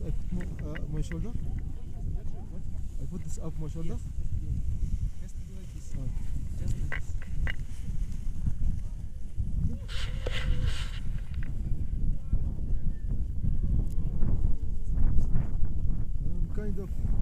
this I put my shoulder. What? I put this up my shoulder. Yes. Has to be like this. Oh. Just like this. I'm kind of.